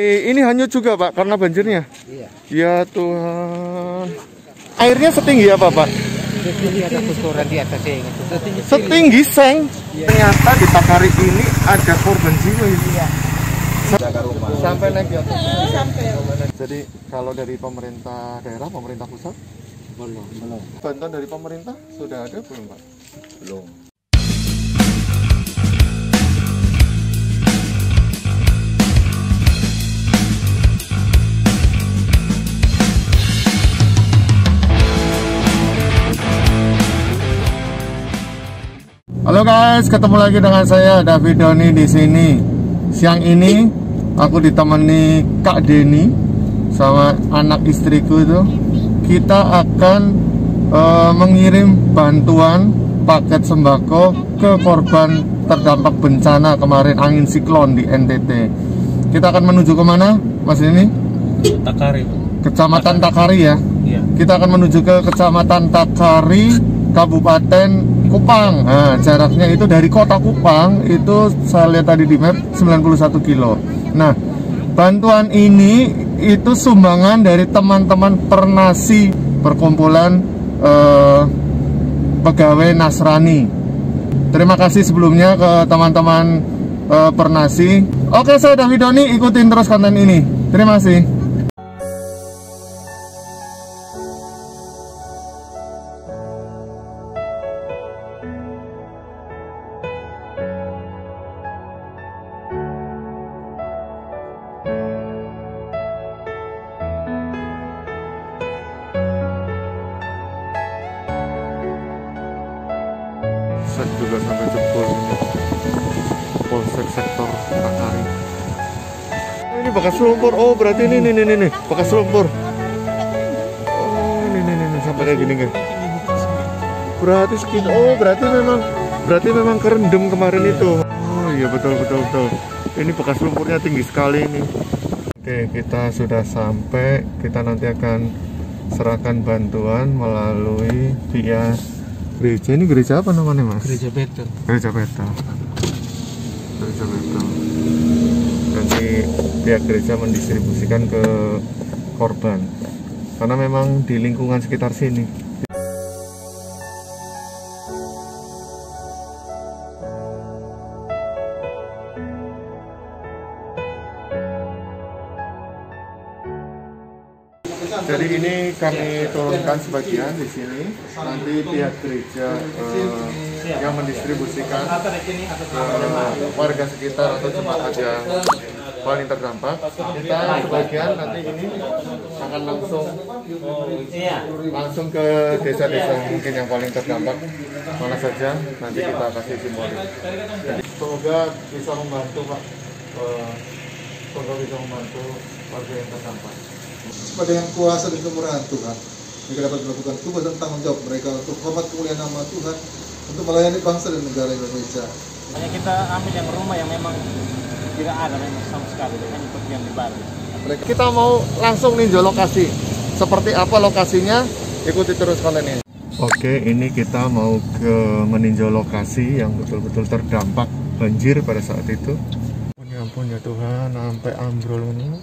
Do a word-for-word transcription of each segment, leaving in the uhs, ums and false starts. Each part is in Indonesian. Ini hanyut juga Pak karena banjirnya. Iya. Ya Tuhan. Airnya setinggi apa Pak? Setinggi ada kucuran di atas seng. Setinggi, setinggi seng. Iya. Ternyata di Takari ini ada korban jiwa ini. Iya. Sampai naik ya. Jadi kalau dari pemerintah daerah, pemerintah pusat belum. Belum. Bantuan dari pemerintah sudah ada belum Pak? Belum. Halo guys, ketemu lagi dengan saya David Doni di sini. Siang ini aku ditemani Kak Deni sama anak istriku itu. Kita akan uh, mengirim bantuan paket sembako ke korban terdampak bencana kemarin angin siklon di N T T. Kita akan menuju kemana, Mas Deni? Takari. Kecamatan Takari ya. Iya. Kita akan menuju ke Kecamatan Takari, Kabupaten Kupang. Nah, jaraknya itu dari kota Kupang itu saya lihat tadi di map sembilan puluh satu kilo. Nah, bantuan ini itu sumbangan dari teman-teman Pernasi, perkumpulan eh, pegawai Nasrani. Terima kasih sebelumnya ke teman-teman eh, Pernasi. Oke, saya David Doni, ikutin terus konten ini. Terima kasih. Juga sampai jebol ini polsek sektor Takari. Ini bekas lumpur. Oh berarti ini nih nih nih bekas lumpur. Oh ini nih nih sampai kayak gini kan. Berarti skin. Oh berarti memang berarti memang kerendam kemarin itu. Oh iya betul betul betul. Ini bekas lumpurnya tinggi sekali ini. Oke kita sudah sampai. Kita nanti akan serahkan bantuan melalui via gereja. Ini gereja apa namanya Mas? Gereja Betel. Gereja Betel. Gereja Betel. Nanti pihak gereja mendistribusikan ke korban. Karena memang di lingkungan sekitar sini. Jadi ini kami turunkan sebagian di sini. Nanti pihak gereja eh, yang mendistribusikan ke warga sekitar atau jemaat yang paling terdampak. Kita sebagian nanti ini akan langsung langsung ke desa-desa mungkin yang paling terdampak mana saja. Nanti kita kasih simbolik. Semoga bisa membantu Pak. Semoga bisa membantu warga yang terdampak. Pada yang kuasa dan kemurahan Tuhan, mereka dapat melakukan tugas dan tanggung jawab mereka untuk hormat kemuliaan nama Tuhan, untuk melayani bangsa dan negara Indonesia. Hanya kita ambil yang rumah yang memang tidak ada memang sama sekali, hanya seperti yang dibaru. Kita mau langsung ninjau lokasi. Seperti apa lokasinya? Ikuti terus konten ini. Oke, ini kita mau ke meninjau lokasi yang betul-betul terdampak banjir pada saat itu. Ya ampun ya Tuhan, sampai ambrol ini.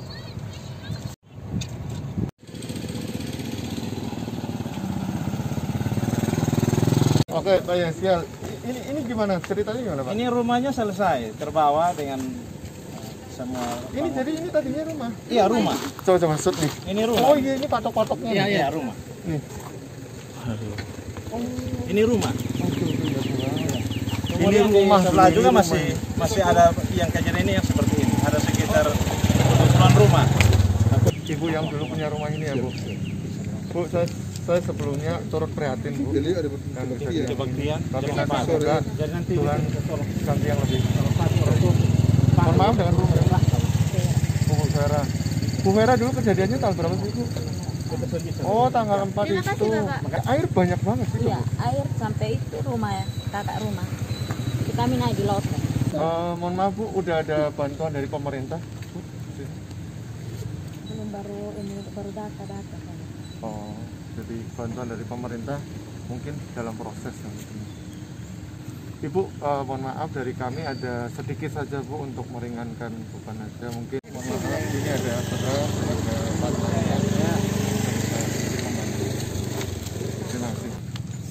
Oke, Pak Yasial, ini, ini gimana? Ceritanya gimana Pak? Ini rumahnya selesai, terbawa dengan semua. Ini jadi ini tadinya rumah? Iya, rumah. Coba-coba shoot nih. Ini rumah. Oh iya, ini patok-patoknya. Iya, iya, rumah. Nih. Oh. Ini rumah. Ini, ini rumah. Sebelah juga rumah. Masih masih ada yang kejadian ini yang seperti ini. Ada sekitar ratusan rumah. Ibu yang dulu punya rumah ini ya, Bu? Bu, saya... Saya sebelumnya turut prihatin Bu. Jadi ada bagian. Tapi nanti surga Tuhan ganti yang lebih. Mohon maaf dengan Bu Vera. Bu Vera. Bu Vera dulu kejadiannya tahun berapa sih Bu? Oh tanggal empat itu. Air banyak banget sih. Iya, air sampai itu rumah ya, kakak rumah. Kita minai di laut. Mohon maaf Bu, udah ada bantuan dari pemerintah? Belum baru ini baru data-data. Oh. Jadi bantuan dari pemerintah mungkin dalam proses ya. Ibu, uh, mohon maaf dari kami ada sedikit saja Bu untuk meringankan beban aja mungkin. Mohon maaf. sini ada beras, ada makanan.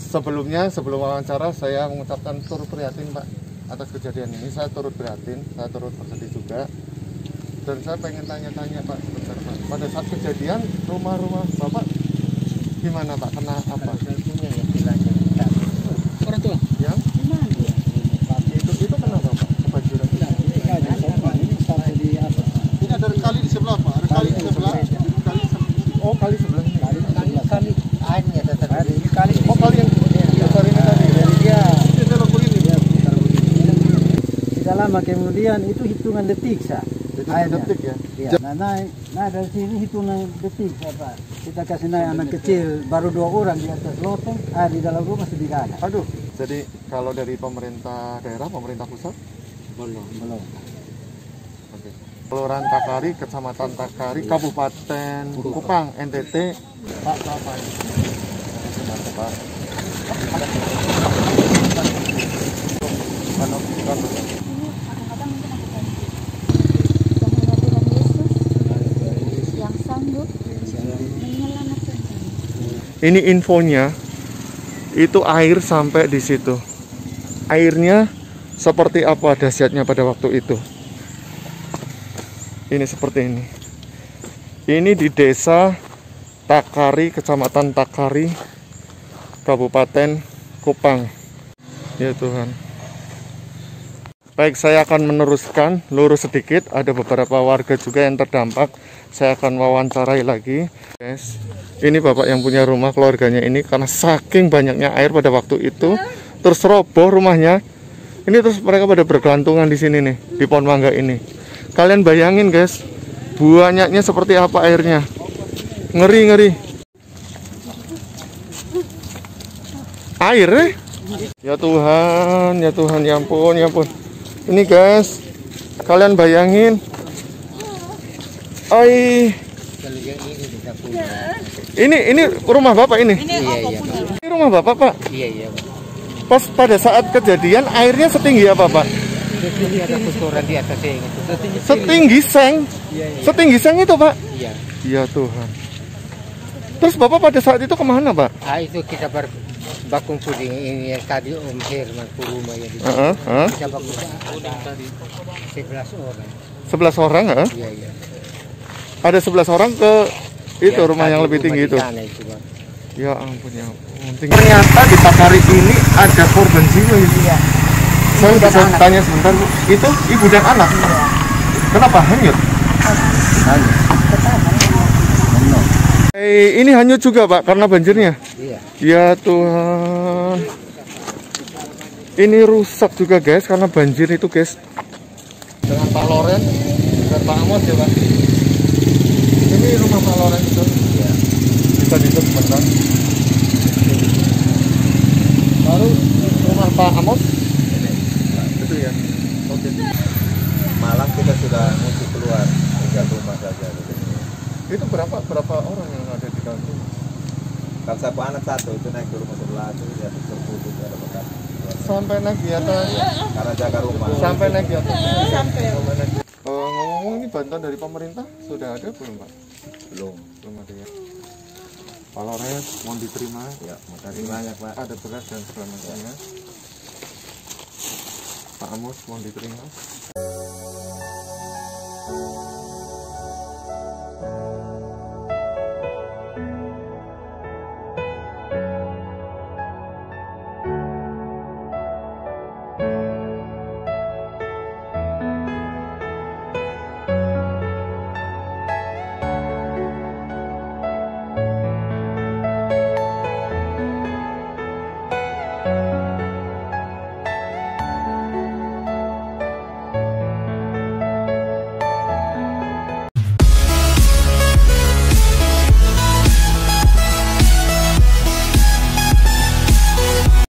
Sebelumnya, sebelum wawancara, saya mengucapkan turut prihatin, Pak, atas kejadian ini. Saya turut prihatin, saya turut bersedih juga. Dan saya pengen tanya-tanya, Pak, sebentar, Pak. Pada saat kejadian, rumah-rumah Bapak gimana, Pak? Kena apa? Orang tua? Ya? Gimana? Itu, itu kenapa, Pak? Kebanjiran? Ini ada kali di sebelah, Pak. Ada kali di sebelah. Oh, kali sebelah. Kali airnya tadi. Kali. Oh, kali yang lama kemudian itu hitungan detik sah. Hitungan detik ya. Iya. Nah, naik, nah dari sini hitungan detik apa? Kita kasih naik anak kecil baru dua orang di atas loteng, ah di dalam rumah masih digana. Aduh. Jadi kalau dari pemerintah daerah, pemerintah pusat belum belum. Oke. Kelurahan Takari, Kecamatan Takari, Kabupaten Kupang, N T T. Pak, apa ini? Pak. Pak. Ini infonya, itu air sampai di situ. Airnya seperti apa dahsyatnya pada waktu itu. Ini seperti ini. Ini di desa Takari, Kecamatan Takari, Kabupaten Kupang. Ya Tuhan. Baik, saya akan meneruskan, lurus sedikit. Ada beberapa warga juga yang terdampak. Saya akan wawancarai lagi, guys. Ini bapak yang punya rumah, keluarganya ini karena saking banyaknya air pada waktu itu terus roboh rumahnya. Ini terus mereka pada bergelantungan di sini nih, di pohon mangga ini. Kalian bayangin guys, banyaknya seperti apa airnya. Ngeri-ngeri. Air eh? Ya Tuhan, ya Tuhan, ya ampun, ya ampun. Ini guys, kalian bayangin. Ai. Ini ini rumah bapak ini. Ini, iya, iya, Pak. Ini rumah bapak pak. Iya iya. Pak. Pas pada saat kejadian airnya setinggi apa pak? Setinggi ada kotoran di atasnya itu. Setinggi, setinggi seng. Iya, iya. Setinggi seng itu pak. Iya. Iya Tuhan. Terus bapak pada saat itu kemana pak? Ah itu kita ber bakung puding ini tadi Om Herman Puruma yang di sini. Uh -huh. Kita bakung puding tadi sebelas orang. Sebelas orang ya? Uh? Iya iya. Ada sebelas orang ke itu ya, rumah yang lebih tinggi itu. itu ya ampun ya ampun. Ternyata di Takari ini ada korban jiwa itu ya. Saya ibu bisa tanya sebentar bu, itu ibu dan anak. Iya. Kenapa hanyut? Hanyut. Eh ini hanyut juga pak karena banjirnya. Iya. Ya Tuhan. Ini rusak juga guys karena banjir itu guys. Dengan Pak Loren dan Pak Amos ya pak. Ini rumah Pak Loren itu ya. Bisa ditutup sebentar. Baru rumah Pak Amos ini. Nah, itu ya. Oke. Malam kita sudah mesti keluar tinggal rumah saja. Itu berapa berapa orang yang ada di dalam rumah? Kalau saya anak satu itu naik ke rumah sebelah itu ya terputus ada bekas. Sampai naik di atas karena jaga rumah. Sampai naik di atas. Sampai. Sampai. Ngomong-ngomong ini bantuan dari pemerintah sudah ada belum pak? Belum, belum ada ya. Pak Lores, mohon diterima. Ya, makasih banyak pak. Ada beras dan segala macamnya. Pak Amos, mohon diterima.